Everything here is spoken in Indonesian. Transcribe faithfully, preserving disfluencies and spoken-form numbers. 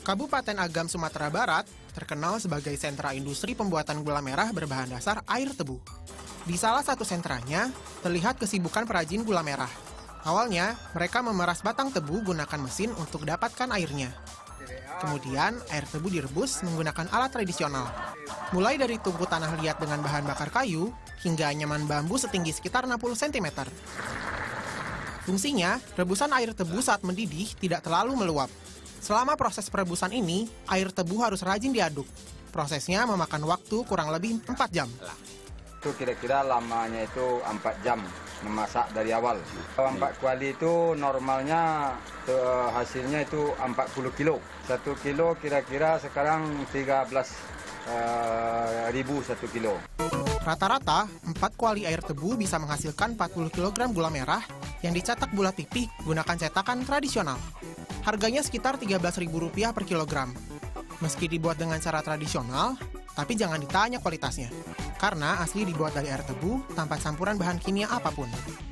Kabupaten Agam, Sumatera Barat terkenal sebagai sentra industri pembuatan gula merah berbahan dasar air tebu. Di salah satu sentranya, terlihat kesibukan perajin gula merah. Awalnya, mereka memeras batang tebu gunakan mesin untuk dapatkan airnya. Kemudian, air tebu direbus menggunakan alat tradisional. Mulai dari tungku tanah liat dengan bahan bakar kayu, hingga anyaman bambu setinggi sekitar enam puluh sentimeter. Fungsinya, rebusan air tebu saat mendidih tidak terlalu meluap. Selama proses perebusan ini, air tebu harus rajin diaduk. Prosesnya memakan waktu kurang lebih empat jam. Itu kira-kira lamanya itu empat jam memasak dari awal. Empat kuali itu normalnya hasilnya itu empat puluh kilo. Satu kilo kira-kira sekarang tiga belas ribu satu kilo. Rata-rata, empat kuali air tebu bisa menghasilkan empat puluh kilogram gula merah yang dicetak bulat pipih gunakan cetakan tradisional. Harganya sekitar tiga belas ribu rupiah per kilogram. Meski dibuat dengan cara tradisional, tapi jangan ditanya kualitasnya. Karena asli dibuat dari air tebu tanpa campuran bahan kimia apapun.